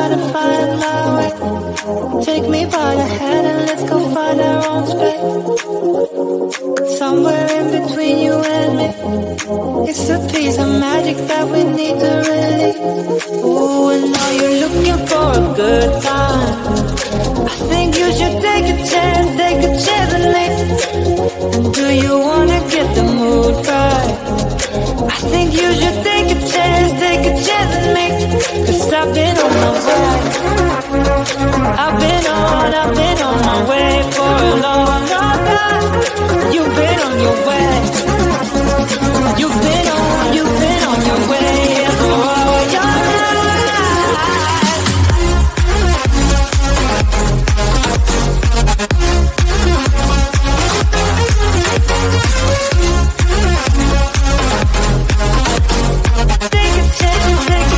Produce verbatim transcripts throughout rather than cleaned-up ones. gotta find my way. Take me by the hand and let's go find our own space. Somewhere in between you and me, it's a piece of magic that we need to release. Ooh, and now you're looking for a good time. I think you should take a chance, take a chance and leave. And do you wanna get the mood right? I think you should take a chance, take a chance on me. Cause I've been on my way. I've been on, I've been on my way for a long, long time. You've been on your way. You've been on, you've been on your way for all your life. Take a chance, take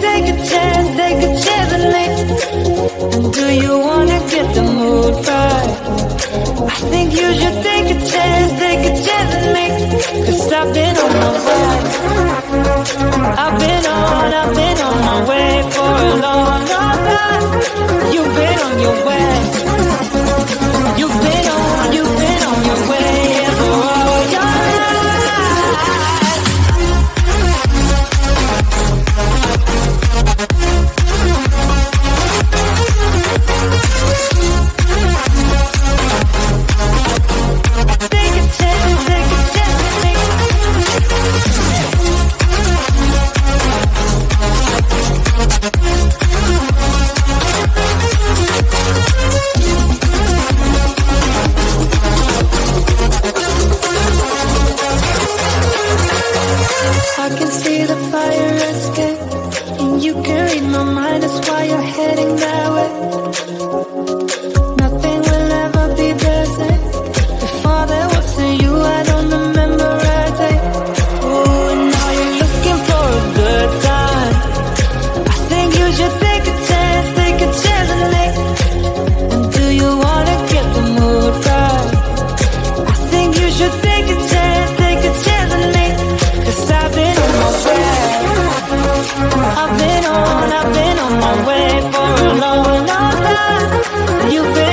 Take a chance, take a chance with me. on your way. You've been on, you've been on your way for all your life. Take a chance, take a chance, take I can see the fire escape, and you can read my mind, that's why you're heading that way. Nothing will ever be the same. Before there was a you, I don't remember a day. Oh, and now you're looking for a good time. I think you should take a chance, take a chance and make. And do you wanna get the mood right? I think you should take a chance, take a chance and make. Cause I've been on my way. I've been on, I've been on my way for a long, long time. You've been